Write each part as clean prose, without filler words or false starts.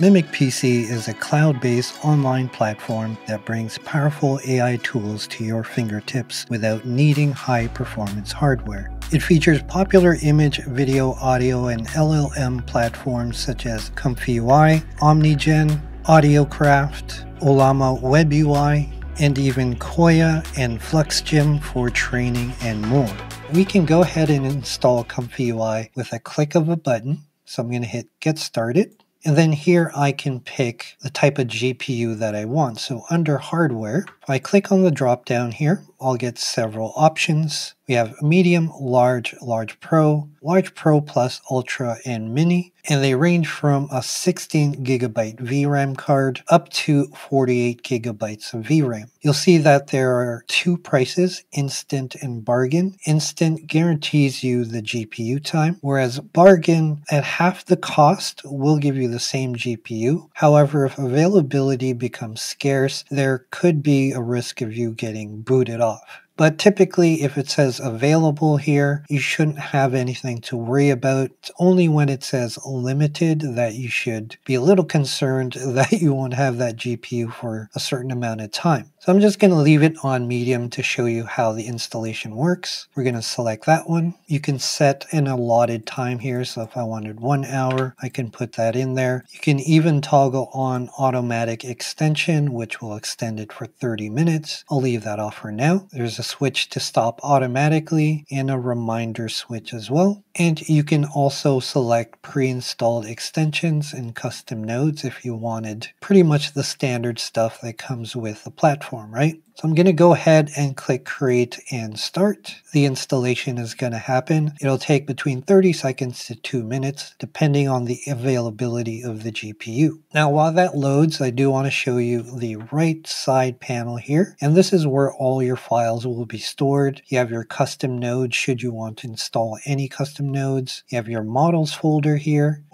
MimicPC is a cloud-based online platform that brings powerful AI tools to your fingertips without needing high-performance hardware. It features popular image, video, audio, and LLM platforms such as ComfyUI, OmniGen, AudioCraft, Ollama WebUI, and even Kohya and FluxGym for training and more. We can go ahead and install ComfyUI with a click of a button. So I'm going to hit Get Started. And then here I can pick the type of GPU that I want. So under hardware, if I click on the drop down here, I'll get several options. We have medium, large pro plus, ultra, and mini. And they range from a 16 gigabyte VRAM card up to 48 gigabytes of VRAM. You'll see that there are two prices, instant and bargain. Instant guarantees you the GPU time, whereas bargain at half the cost will give you the same GPU. However, if availability becomes scarce, there could be a risk of you getting booted off. But typically, if it says available here, you shouldn't have anything to worry about. It's only when it says limited that you should be a little concerned that you won't have that GPU for a certain amount of time. So I'm just going to leave it on medium to show you how the installation works. We're going to select that one. You can set an allotted time here. So if I wanted 1 hour, I can put that in there. You can even toggle on automatic extension, which will extend it for 30 minutes. I'll leave that off for now. There's a switch to stop automatically and a reminder switch as well. And you can also select pre-installed extensions and custom nodes if you wanted pretty much the standard stuff that comes with the platform, right? So I'm going to go ahead and click Create and Start. The installation is going to happen. It'll take between 30 seconds to 2 minutes, depending on the availability of the GPU. Now, while that loads, I do want to show you the right side panel here. And this is where all your files will be stored. You have your custom nodes, should you want to install any custom nodes. You have your models folder here.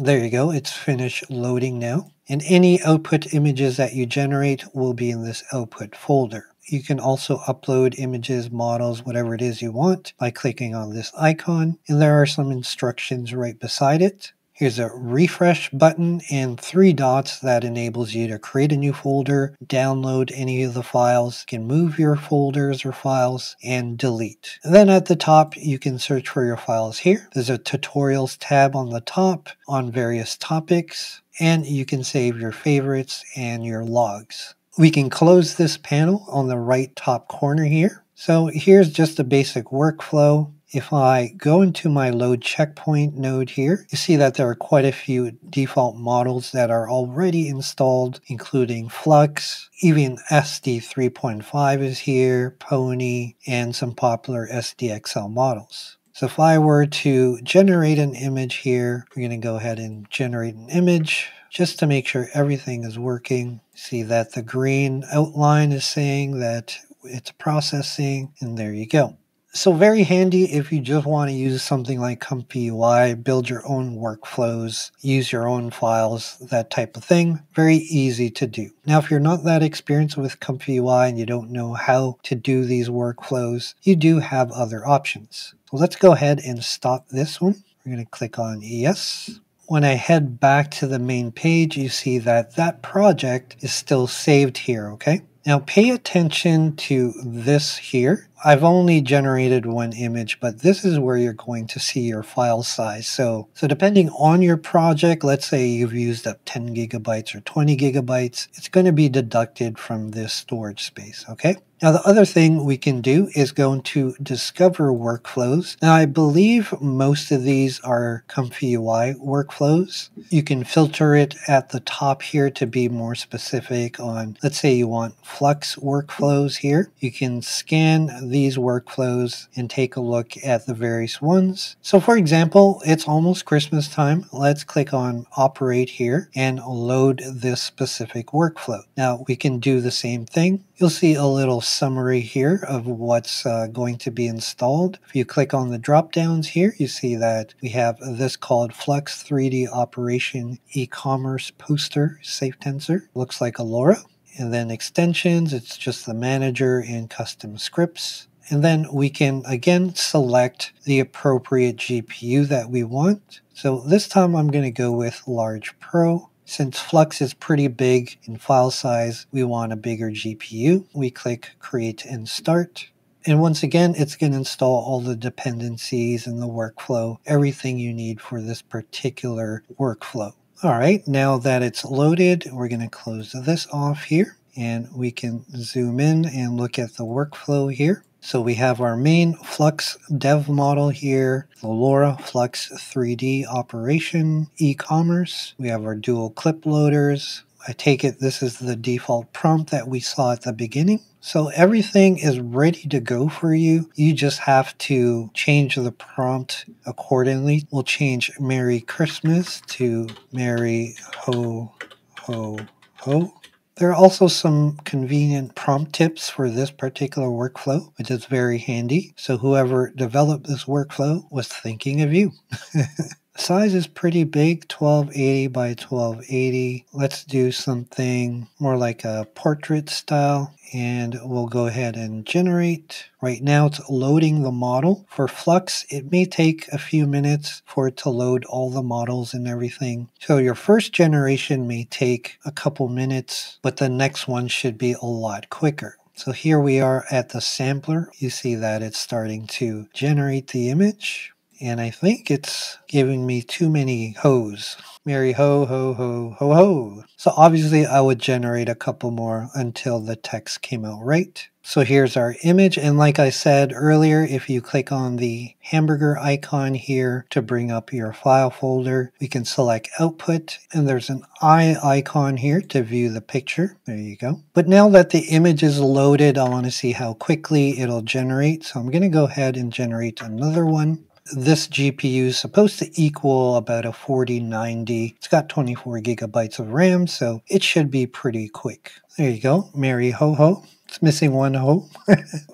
There you go. It's finished loading now. And any output images that you generate will be in this output folder. You can also upload images, models, whatever it is you want by clicking on this icon. And there are some instructions right beside it. Here's a refresh button and 3 dots that enables you to create a new folder, download any of the files, you can move your folders or files, and delete. And then at the top, you can search for your files here. There's a tutorials tab on the top on various topics, and you can save your favorites and your logs. We can close this panel on the right top corner here. So here's just a basic workflow. If I go into my load checkpoint node here, you see that there are quite a few default models that are already installed, including Flux, even SD 3.5 is here, Pony, and some popular SDXL models. So if I were to generate an image here, we're going to go ahead and generate an image just to make sure everything is working. See that the green outline is saying that it's processing, and there you go. So very handy if you just want to use something like ComfyUI, build your own workflows, use your own files, that type of thing. Very easy to do. Now, if you're not that experienced with ComfyUI and you don't know how to do these workflows, you do have other options. So let's go ahead and stop this one. We're going to click on Yes. When I head back to the main page, you see that that project is still saved here, okay? Now pay attention to this here. I've only generated one image, but this is where you're going to see your file size. So depending on your project, let's say you've used up 10 gigabytes or 20 gigabytes, it's going to be deducted from this storage space, okay? Now the other thing we can do is go into Discover Workflows. Now I believe most of these are ComfyUI workflows. You can filter it at the top here to be more specific on, let's say you want Flux workflows here. You can scan these workflows and take a look at the various ones. So for example, it's almost Christmas time. Let's click on Operate here and load this specific workflow. Now we can do the same thing. You'll see a little summary here of what's going to be installed. If you click on the drop downs here, you see that we have this called Flux 3D Operation E-commerce Poster Safe Tensor. Looks like a LoRa. And then extensions, it's just the manager and custom scripts. And then we can again select the appropriate GPU that we want. So this time I'm going to go with Large Pro. Since Flux is pretty big in file size, we want a bigger GPU. We click Create and Start. And once again, it's going to install all the dependencies and the workflow, everything you need for this particular workflow. All right, now that it's loaded, we're going to close this off here. And we can zoom in and look at the workflow here. So we have our main Flux dev model here, the LoRa Flux 3D Operation E-commerce. We have our dual clip loaders. I take it this is the default prompt that we saw at the beginning. So everything is ready to go for you. You just have to change the prompt accordingly. We'll change Merry Christmas to Merry Ho Ho Ho. There are also some convenient prompt tips for this particular workflow, which is very handy. So whoever developed this workflow was thinking of you. Size is pretty big, 1280 by 1280. Let's do something more like a portrait style, and we'll go ahead and generate. Right now it's loading the model. For Flux, it may take a few minutes for it to load all the models and everything. So your first generation may take a couple minutes, but the next one should be a lot quicker. So here we are at the sampler. You see that it's starting to generate the image. And I think it's giving me too many hoes. Merry ho, ho, ho, ho, ho. So obviously I would generate a couple more until the text came out right. So here's our image. And like I said earlier, if you click on the hamburger icon here to bring up your file folder, we can select output. And there's an eye icon here to view the picture. There you go. But now that the image is loaded, I want to see how quickly it'll generate. So I'm going to go ahead and generate another one. This GPU is supposed to equal about a 4090. It's got 24 gigabytes of RAM, so it should be pretty quick. There you go. Merry ho ho. It's missing one ho.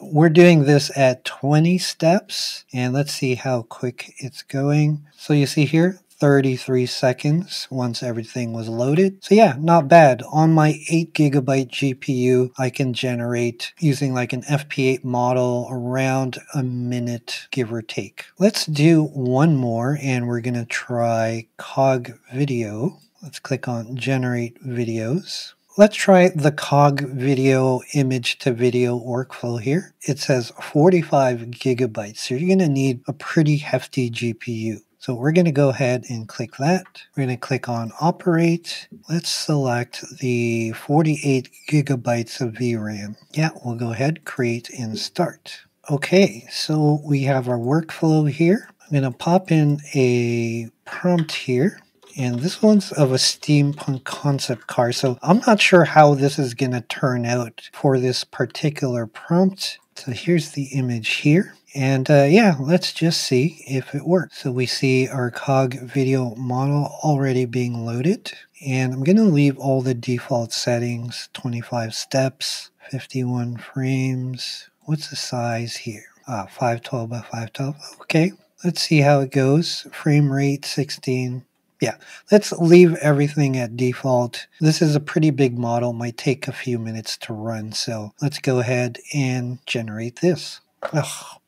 We're doing this at 20 steps, and let's see how quick it's going. So you see here, 33 seconds once everything was loaded. So yeah, not bad. On my 8 gigabyte GPU, I can generate using like an FP8 model around a minute, give or take. Let's do one more, and we're going to try CogVideo. Let's click on Generate Videos. Let's try the CogVideo image to video workflow here. It says 45 gigabytes. So you're going to need a pretty hefty GPU. So we're going to go ahead and click that. We're going to click on Operate. Let's select the 48 gigabytes of VRAM. Yeah, we'll go ahead, Create and Start. Okay, so we have our workflow here. I'm going to pop in a prompt here. And this one's of a steampunk concept car. So I'm not sure how this is going to turn out for this particular prompt. So here's the image here. And yeah, let's just see if it works. So we see our CogVideo model already being loaded. And I'm going to leave all the default settings, 25 steps, 51 frames. What's the size here? 512 by 512. Okay, let's see how it goes. Frame rate 16. Yeah, let's leave everything at default. This is a pretty big model. It might take a few minutes to run. So let's go ahead and generate this. Ugh.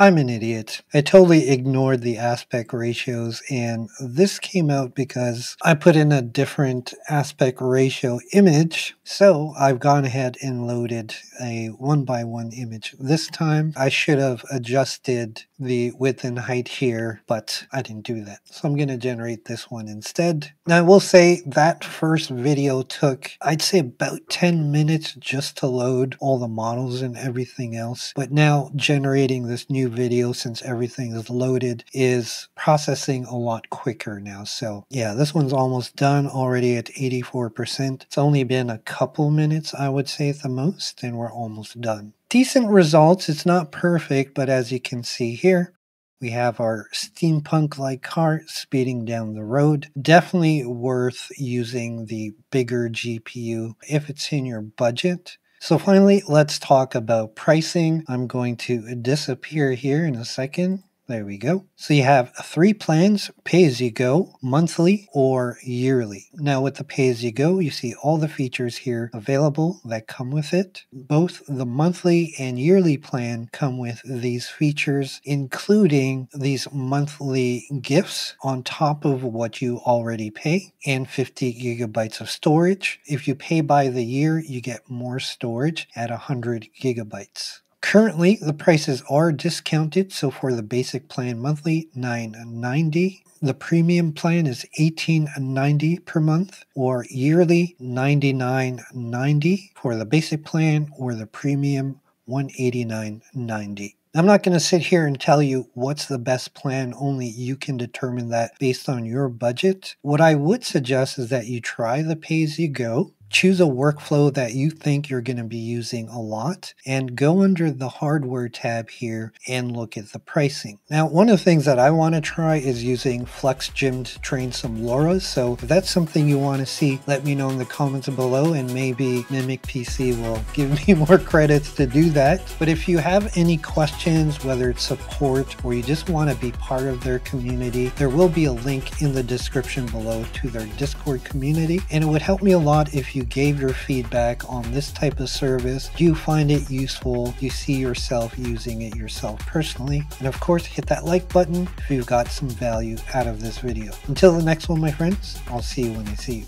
I'm an idiot. I totally ignored the aspect ratios, and this came out because I put in a different aspect ratio image. So I've gone ahead and loaded a 1x1 image this time. I should have adjusted the width and height here, but I didn't do that. So I'm going to generate this one instead. Now I will say that first video took, I'd say about 10 minutes just to load all the models and everything else. But now generating this new video, since everything is loaded, is processing a lot quicker now. So yeah, this one's almost done, already at 84%. It's only been a couple minutes, I would say, at the most, and we're almost done. Decent results. It's not perfect, but as you can see here, we have our steampunk-like car speeding down the road. Definitely worth using the bigger GPU if it's in your budget. So finally, let's talk about pricing. I'm going to disappear here in a second. There we go. So you have three plans, pay-as-you-go, monthly, or yearly. Now with the pay-as-you-go, you see all the features here available that come with it. Both the monthly and yearly plan come with these features, including these monthly gifts on top of what you already pay, and 50 gigabytes of storage. If you pay by the year, you get more storage at 100 gigabytes. Currently, the prices are discounted, so for the basic plan monthly, $9.90. The premium plan is $18.90 per month, or yearly $99.90 for the basic plan, or the premium $189.90. I'm not going to sit here and tell you what's the best plan, only you can determine that based on your budget. What I would suggest is that you try the pay-as-you-go. Choose a workflow that you think you're going to be using a lot, and go under the hardware tab here and look at the pricing. Now, one of the things that I want to try is using FluxGym to train some LoRa. So if that's something you want to see, let me know in the comments below, and maybe MimicPC will give me more credits to do that. But if you have any questions, whether it's support or you just want to be part of their community, there will be a link in the description below to their Discord community. And it would help me a lot if you gave your feedback on this type of service. Do you find it useful? Do you see yourself using it yourself personally? And of course, hit that like button if you've got some value out of this video. Until the next one, my friends, I'll see you when I see you.